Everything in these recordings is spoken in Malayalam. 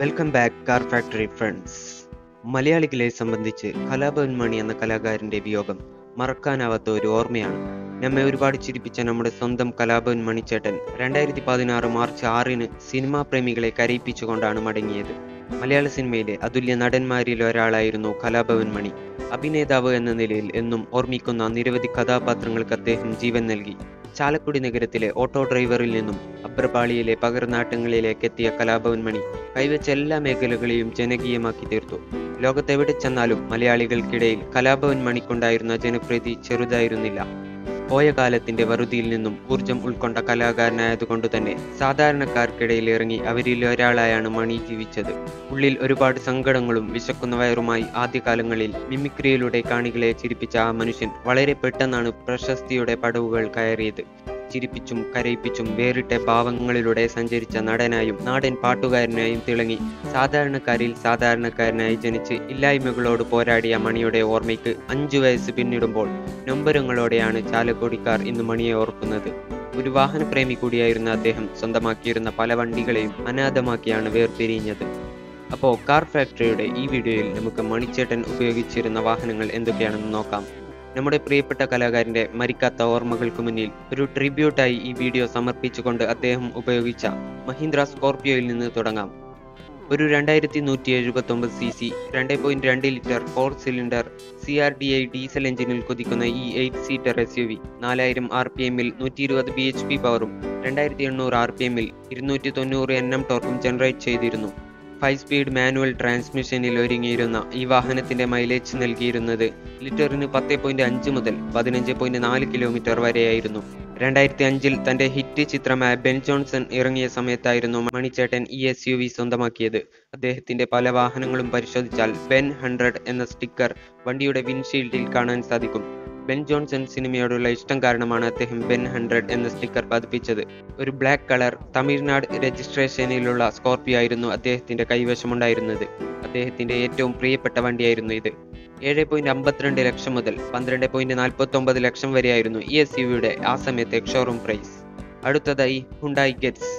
Welcome back car factory friends. മലയാളികളെ സംബന്ധിച്ച് കലാഭവൻ മണി എന്ന കലാകാരൻ്റെ വിയോഗം മറക്കാനാവാത്ത ഒരു ഓർമ്മയാണ്. നമ്മെ ഒരുപാട് ചിരിപ്പിച്ച നമ്മുടെ സ്വന്തം കലാഭവൻ മണിച്ചേട്ടൻ 2016 മാർച്ച് 6-ന് സിനിമാ പ്രേമികളെ കരയിപ്പിച്ചുകൊണ്ടാണ് മടങ്ങിയത്. മലയാള സിനിമയിലെ അതുല്യ നടന്മാരിൽ ഒരാളായിരുന്നു കലാഭവൻ മണി. അഭിനേതാവ് എന്ന നിലയിൽ എന്നും ഓർമ്മിക്കുന്ന നിരവധി കഥാപാത്രങ്ങൾക്ക് അദ്ദേഹം ജീവൻ നൽകി. ചാലക്കുടി നഗരത്തിലെ ഓട്ടോ ഡ്രൈവറിൽ നിന്നും അപ്പർപാളിയിലെ പകർനാട്ടങ്ങളിലേക്ക് എത്തിയ കലാഭവൻ മണി കൈവച്ച എല്ലാ മേഖലകളെയും ജനകീയമാക്കി തീർത്തു. ലോകത്തെവിടെ ചെന്നാലും മലയാളികൾക്കിടയിൽ കലാഭവൻ മണിക്കുണ്ടായിരുന്ന ജനപ്രീതി ചെറുതായിരുന്നില്ല. പോയ കാലത്തിന്റെ വറുതിയിൽ നിന്നും ഊർജം ഉൾക്കൊണ്ട കലാകാരനായതുകൊണ്ട് തന്നെ സാധാരണക്കാർക്കിടയിൽ ഇറങ്ങി അവരിൽ ഒരാളായാണ് മണി ജീവിച്ചത്. ഉള്ളിൽ ഒരുപാട് സങ്കടങ്ങളും വിശക്കുന്ന വയറുമായി ആദ്യകാലങ്ങളിൽ മിമിക്രിയിലൂടെ കാണികളെ ചിരിപ്പിച്ച ആ മനുഷ്യൻ വളരെ പെട്ടെന്നാണ് പ്രശസ്തിയുടെ പടവുകൾ കയറിയത്. ചിരിപ്പിച്ചും കരയിപ്പിച്ചും വേറിട്ട ഭാവങ്ങളിലൂടെ സഞ്ചരിച്ച നടനായും നാടൻ പാട്ടുകാരനായും തിളങ്ങി. സാധാരണക്കാരിൽ സാധാരണക്കാരനായി ജനിച്ച് ഇല്ലായ്മകളോട് പോരാടിയ മണിയുടെ ഓർമ്മയ്ക്ക് 5 വയസ്സ് പിന്നിടുമ്പോൾ നൊമ്പരങ്ങളോടെയാണ് ചാലക്കുടിക്കാർ ഇന്ന് മണിയെ ഓർക്കുന്നത്. ഒരു വാഹനപ്രേമി കൂടിയായിരുന്ന അദ്ദേഹം സ്വന്തമാക്കിയിരുന്ന പല വണ്ടികളെയും അനാഥമാക്കിയാണ് വേർപിരിഞ്ഞത്. അപ്പോൾ കാർ ഫാക്ടറിയുടെ ഈ വീഡിയോയിൽ നമുക്ക് മണിച്ചേട്ടൻ ഉപയോഗിച്ചിരുന്ന വാഹനങ്ങൾ എന്തൊക്കെയാണെന്ന് നോക്കാം. നമ്മുടെ പ്രിയപ്പെട്ട കലാകാരന്റെ മരിക്കാത്ത ഓർമ്മകൾക്ക് മുന്നിൽ ഒരു ട്രിബ്യൂട്ടായി ഈ വീഡിയോ സമർപ്പിച്ചുകൊണ്ട് അദ്ദേഹം ഉപയോഗിച്ച മഹീന്ദ്ര സ്കോർപിയോയിൽ നിന്ന് തുടങ്ങാം. ഒരു 2179cc 2.2 litre 4 cylinder CRDI diesel എഞ്ചിനിൽ കൊതിക്കുന്ന ഈ 8 സീറ്റർ SUV 4000 RPMൽ 120 BHP പവറും 2800 RPMൽ 290 Nm ടോർക്കും ജനറേറ്റ് ചെയ്തിരുന്നു. 5-സ്പീഡ് മാനുവൽ ട്രാൻസ്മിഷനിൽ ഒരുങ്ങിയിരുന്ന ഈ വാഹനത്തിന്റെ മൈലേജ് നൽകിയിരുന്നത് ലിറ്ററിന് 10.5 മുതൽ 15.4 കിലോമീറ്റർ വരെയായിരുന്നു. 2005-ൽ തന്റെ ഹിറ്റ് ചിത്രമായ ബെൻ ജോൺസൺ ഇറങ്ങിയ സമയത്തായിരുന്നു മണിച്ചേട്ടൻ ഈ SUV സ്വന്തമാക്കിയത്. അദ്ദേഹത്തിന്റെ പല വാഹനങ്ങളും പരിശോധിച്ചാൽ ബെൻ 100 എന്ന സ്റ്റിക്കർ വണ്ടിയുടെ വിൻഷീൽഡിൽ കാണാൻ സാധിക്കും. ബെൻ ജോൺസൺ സിനിമയോടുള്ള ഇഷ്ടം കാരണമാണ് അദ്ദേഹം ബെൻ 100 എന്ന സ്റ്റിക്കർ പതിപ്പിച്ചത്. ഒരു ബ്ലാക്ക് കളർ തമിഴ്നാട് രജിസ്ട്രേഷനിലുള്ള സ്കോർപിയോ ആയിരുന്നു അദ്ദേഹത്തിന്റെ കൈവശമുണ്ടായിരുന്നത്. അദ്ദേഹത്തിന്റെ ഏറ്റവും പ്രിയപ്പെട്ട വണ്ടിയായിരുന്നു ഇത്. 7.52 ലക്ഷം മുതൽ 12.49 ലക്ഷം വരെയായിരുന്നു ഈ SUVയുടെ ആ സമയത്തെ ഷോറൂം പ്രൈസ്. അടുത്തതായി ഹ്യുണ്ടായ് ഗെറ്റ്സ്.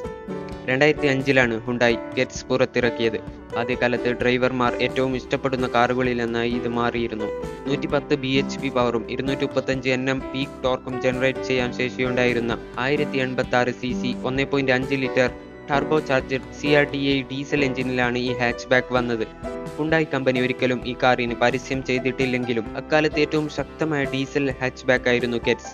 2005-ലാണ് ഹ്യുണ്ടായ് ഗെറ്റ്സ് പുറത്തിറക്കിയത്. ആദ്യകാലത്ത് ഡ്രൈവർമാർ ഏറ്റവും ഇഷ്ടപ്പെടുന്ന കാറുകളിലൊന്നായി ഇത് മാറിയിരുന്നു. 110 BHP പവറും 235 Nm പീക്ക് ടോർക്കും ജനറേറ്റ് ചെയ്യാൻ ശേഷിയുണ്ടായിരുന്ന 1086cc 1.5 litre turbo charged CRDI diesel എഞ്ചിനിലാണ് ഈ ഹാച്ച് ബാക്ക് വന്നത്. ഹ്യുണ്ടായ് കമ്പനി ഒരിക്കലും ഈ കാറിന് പരസ്യം ചെയ്തിട്ടില്ലെങ്കിലും അക്കാലത്ത് ഏറ്റവും ശക്തമായ ഡീസൽ ഹാച്ച് ബാക്ക് ആയിരുന്നു ഗെറ്റ്സ്.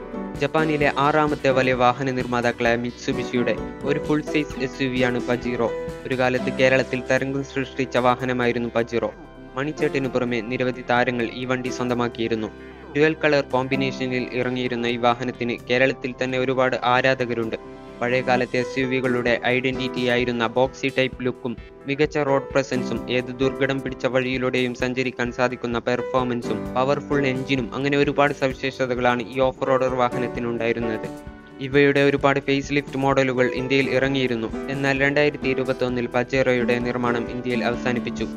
ജപ്പാനിലെ 6-മത്തെ വലിയ വാഹന നിർമ്മാതാക്കളായ മിറ്റ്സുബിഷിയുടെ ഒരു ഫുൾ സൈസ് SUVയാണ് പജീറോ. ഒരു കാലത്ത് കേരളത്തിൽ തരംഗം സൃഷ്ടിച്ച വാഹനമായിരുന്നു പജീറോ. മണിച്ചേട്ടിനു പുറമെ നിരവധി താരങ്ങൾ ഈ വണ്ടി സ്വന്തമാക്കിയിരുന്നു. ഡ്യുവൽ കളർ കോമ്പിനേഷനിൽ ഇറങ്ങിയിരുന്ന ഈ വാഹനത്തിന് കേരളത്തിൽ തന്നെ ഒരുപാട് ആരാധകരുണ്ട്. പഴയകാലത്തെ SUVകളുടെ ഐഡന്റിറ്റി ആയിരുന്ന ബോക്സി ടൈപ്പ് ലുക്കും മികച്ച റോഡ് പ്രസൻസും ഏത് ദുർഘടം പിടിച്ച വഴിയിലൂടെയും സഞ്ചരിക്കാൻ സാധിക്കുന്ന പെർഫോമൻസും പവർഫുൾ എഞ്ചിനും അങ്ങനെ ഒരുപാട് സവിശേഷതകളാണ് ഈ ഓഫ് റോഡർ വാഹനത്തിനുണ്ടായിരുന്നത്. ഇവയുടെ ഒരുപാട് ഫേസ് ലിഫ്റ്റ് മോഡലുകൾ ഇന്ത്യയിൽ ഇറങ്ങിയിരുന്നു. എന്നാൽ 2021-ൽ പജേറോയുടെ നിർമ്മാണം ഇന്ത്യയിൽ അവസാനിപ്പിച്ചു.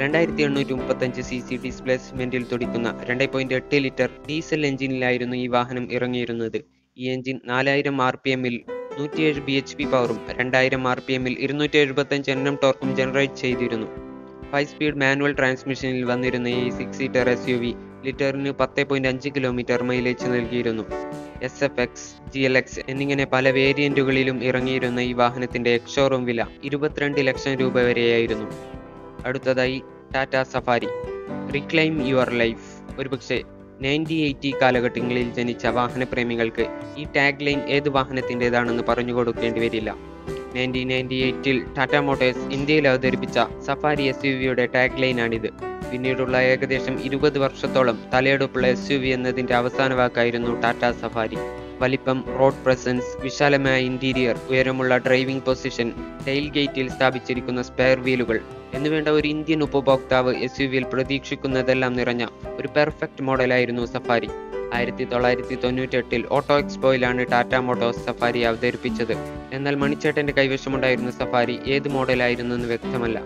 2835cc ഡിസ്പ്ലേസ്മെന്റിൽ തുടിക്കുന്ന 2.8 ലിറ്റർ ഡീസൽ എഞ്ചിനിലായിരുന്നു ഈ വാഹനം ഇറങ്ങിയിരുന്നത്. ഈ എഞ്ചിൻ 4000 RPMൽ 107 BHP പവറും 2000 RPMൽ 275 Nm ടോർക്കും ജനറേറ്റ് ചെയ്തിരുന്നു. 5-സ്പീഡ് മാനുവൽ ട്രാൻസ്മിഷനിൽ വന്നിരുന്ന ഈ 6 സീറ്റർ SUV ലിറ്ററിന് 10.5 കിലോമീറ്റർ മൈലേജ് നൽകിയിരുന്നു. SFX, GLX എന്നിങ്ങനെ പല വേരിയന്റുകളിലും ഇറങ്ങിയിരുന്ന ഈ വാഹനത്തിന്റെ എക്സ്ഷോറൂം വില 22 ലക്ഷം രൂപ വരെയായിരുന്നു. അടുത്തതായി Tata Safari. Reclaim your life. ഒരുപക്ഷെ 1980 കാലഘട്ടങ്ങളിൽ ജനിച്ച വാഹനപ്രേമികൾക്ക് ഈ ടാഗ് ലൈൻ ഏത് വാഹനത്തിൻ്റെതാണെന്ന് പറഞ്ഞു കൊടുക്കേണ്ടി വരില്ല. 1998-ൽ ടാറ്റ മോട്ടോഴ്സ് ഇന്ത്യയിൽ അവതരിപ്പിച്ച സഫാരി SUVയുടെ ടാഗ് ലൈനാണിത്. പിന്നീടുള്ള ഏകദേശം 20 വർഷത്തോളം തലയെടുപ്പുള്ള SUV എന്നതിൻ്റെ അവസാന വാക്കായിരുന്നു ടാറ്റ സഫാരി. വലിപ്പം, റോഡ് പ്രസൻസ്, വിശാലമായ ഇന്റീരിയർ, ഉയരമുള്ള ഡ്രൈവിംഗ് പൊസിഷൻ, ടെയിൽ ഗേറ്റിൽ സ്ഥാപിച്ചിരിക്കുന്ന സ്പെയർ വീലുകൾ എന്നുവേണ്ട ഒരു ഇന്ത്യൻ ഉപഭോക്താവ് SUVയിൽ പ്രതീക്ഷിക്കുന്നതെല്ലാം നിറഞ്ഞ ഒരു പെർഫെക്റ്റ് മോഡലായിരുന്നു സഫാരി. 1998-ൽ ഓട്ടോ എക്സ്പോയിലാണ് ടാറ്റ മോട്ടോഴ്സ് സഫാരി അവതരിപ്പിച്ചത്. എന്നാൽ മണിച്ചേട്ടന്റെ കൈവശമുണ്ടായിരുന്ന സഫാരി ഏത് മോഡലായിരുന്നെന്ന് വ്യക്തമല്ല.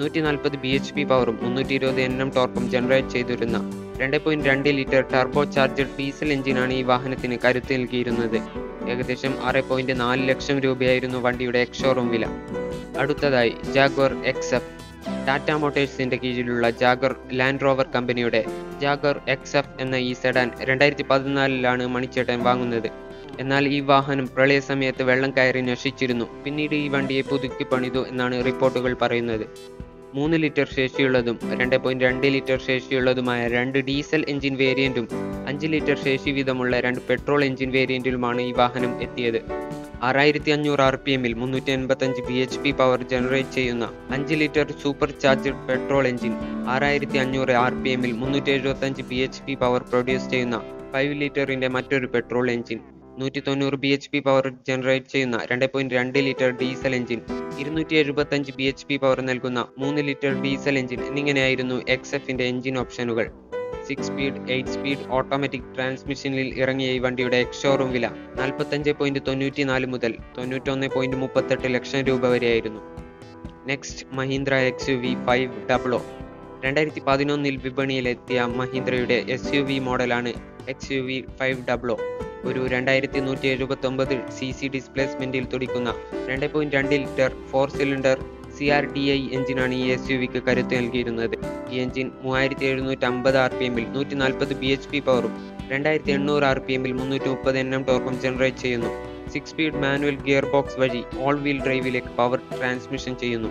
140 BHP പവറും 320 Nm ടോർക്കും ജനറേറ്റ് ചെയ്തിരുന്ന 2.2 ലിറ്റർ ടർബോ ചാർജഡ് ഡീസൽ എഞ്ചിനാണ് ഈ വാഹനത്തിന് കരുത്ത് നൽകിയിരുന്നത്. ഏകദേശം 6.4 ലക്ഷം രൂപയായിരുന്നു വണ്ടിയുടെ എക്സ്ഷോറൂം വില. അടുത്തതായി ജാഗ്വർ എക്സ്എഫ്. ടാറ്റ മോട്ടോഴ്സിന്റെ കീഴിലുള്ള ജാഗ്വർ ലാൻഡ് റോവർ കമ്പനിയുടെ ജാഗ്വർ എക്സ്എഫ് എന്ന ഈ സെഡാൻ 2014-ലാണ് മണിച്ചേട്ടൻ വാങ്ങുന്നത്. എന്നാൽ ഈ വാഹനം പ്രളയ സമയത്ത് വെള്ളം കയറി നശിച്ചിരുന്നു. പിന്നീട് ഈ വണ്ടിയെ പുതുക്കി പണിതു എന്നാണ് റിപ്പോർട്ടുകൾ പറയുന്നത്. 3 ലിറ്റർ ശേഷിയുള്ളതും 2.2 ലിറ്റർ ശേഷിയുള്ളതുമായ 2 ഡീസൽ എഞ്ചിൻ വേരിയന്റും 5 ലിറ്റർ ശേഷി വീതമുള്ള 2 പെട്രോൾ എഞ്ചിൻ വേരിയന്റിലുമാണ് ഈ വാഹനം എത്തിയത്. 6500 RPM-ൽ 385 BHP പവർ ജനറേറ്റ് ചെയ്യുന്ന 5 litre super charge petrol engine 6500 RPM-ൽ 375 BHP പവർ പ്രൊഡ്യൂസ് ചെയ്യുന്ന 5 ലിറ്ററിന്റെ മറ്റൊരു petrol engine 190 BHP power generate ചെയ്യുന്ന 2.2 litre diesel engine 275 BHP power നൽകുന്ന 3 ലിറ്റർ ഡീസൽ എഞ്ചിൻ എന്നിങ്ങനെയായിരുന്നു എക്സ്എഫിന്റെ എഞ്ചിൻ ഓപ്ഷനുകൾ. 6 സ്പീഡ് 8 സ്പീഡ് ഓട്ടോമാറ്റിക് ട്രാൻസ്മിഷനിൽ ഇറങ്ങിയ ഈ വണ്ടിയുടെ എക്സ്ഷോറൂം വില 45.94 മുതൽ 91.38 ലക്ഷം രൂപ വരെയായിരുന്നു. Next Mahindra XUV500. 2011-ൽ വിപണിയിലെത്തിയ മഹീന്ദ്രയുടെ SUV മോഡലാണ് XUV500. ഒരു 2179 cc ഡിസ്പ്ലേസ്മെന്റിൽ തുടിക്കുന്ന 2.2 ലിറ്റർ 4 സിലിണ്ടർ CRDI എഞ്ചിനാണ് ഈ SUVക്ക് കരുത്ത് നൽകിയിരുന്നത്. ഈ എഞ്ചിൻ 3750 RPM-ൽ 140 BHP പവറും 2800 RPM-ൽ 330 Nm ടോർക്കും ജനറേറ്റ് ചെയ്യുന്നു. 6 സ്പീഡ് മാനുവൽ ഗിയർ ബോക്സ് വഴി ഓൾ വീൽ ഡ്രൈവിലേക്ക് പവർ ട്രാൻസ്മിഷൻ ചെയ്യുന്നു.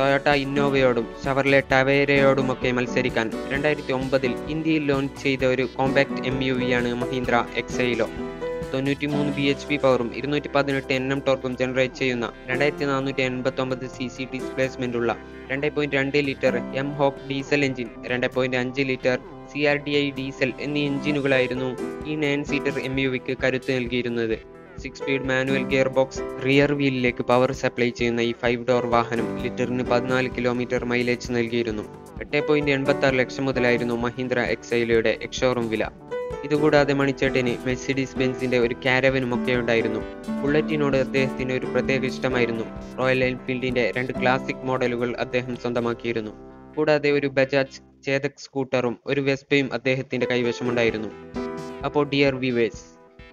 ടൊയോട്ട ഇന്നോവയോടും ഷെവർലെ ടവേരയോടുമൊക്കെ മത്സരിക്കാൻ 2009-ൽ ഇന്ത്യയിൽ ലോഞ്ച് ചെയ്ത ഒരു കോമ്പാക്ട് MUV-യാണ് മഹീന്ദ്ര എക്സൈലോ. 93 BHP പവറും 218 Nm ടോർക്കും ജനറേറ്റ് ചെയ്യുന്ന 2489 cc ഡിസ്പ്ലേസ്മെന്റുള്ള 2.2 litre M-Hop diesel engine 2.5 litre CRDI diesel എന്നീ എഞ്ചിനുകളായിരുന്നു ഈ 9 സീറ്റർ MUVക്ക് കരുത്ത് നൽകിയിരുന്നത്. 6 speed manual gear box rear വീലിലേക്ക് പവർ സപ്ലൈ ചെയ്യുന്ന ഈ 5-ഡോർ വാഹനം ലിറ്ററിന് 14 കിലോമീറ്റർ മൈലേജ് നൽകിയിരുന്നു. 8.86 ലക്ഷം മുതലായിരുന്നു മഹീന്ദ്ര എക്സൈലയുടെ എക്സ്ഷോറൂം വില. ഇതുകൂടാതെ മണിച്ചേട്ടന് മെഴ്സിഡീസ് ബെൻസിന്റെ ഒരു കാരവനും ഒക്കെ ഉണ്ടായിരുന്നു. ബുള്ളറ്റിനോട് അദ്ദേഹത്തിന് ഒരു പ്രത്യേക ഇഷ്ടമായിരുന്നു. റോയൽ എൻഫീൽഡിന്റെ 2 ക്ലാസിക് മോഡലുകൾ അദ്ദേഹം സ്വന്തമാക്കിയിരുന്നു. കൂടാതെ ഒരു ബജാജ് ചേതക് സ്കൂട്ടറും ഒരു വെസ്പയും അദ്ദേഹത്തിന്റെ കൈവശമുണ്ടായിരുന്നു. അപ്പോൾ ഡിയർ വ്യൂവേഴ്സ്,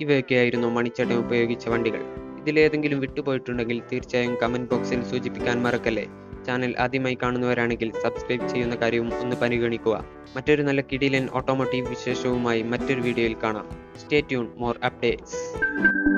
ഇവയൊക്കെയായിരുന്നു മണിച്ചേട്ടൻ ഉപയോഗിച്ച വണ്ടികൾ. ഇതിലേതെങ്കിലും വിട്ടുപോയിട്ടുണ്ടെങ്കിൽ തീർച്ചയായും കമന്റ് ബോക്സിൽ സൂചിപ്പിക്കാൻ മറക്കല്ലേ. ചാനൽ ആദ്യമായി കാണുന്നവരാണെങ്കിൽ സബ്സ്ക്രൈബ് ചെയ്യുന്ന കാര്യവും ഒന്ന് പരിഗണിക്കുക. മറ്റൊരു നല്ല കിടിലൻ ഓട്ടോമോട്ടീവ് വിശേഷവുമായി മറ്റൊരു വീഡിയോയിൽ കാണാം. Stay tune more updates.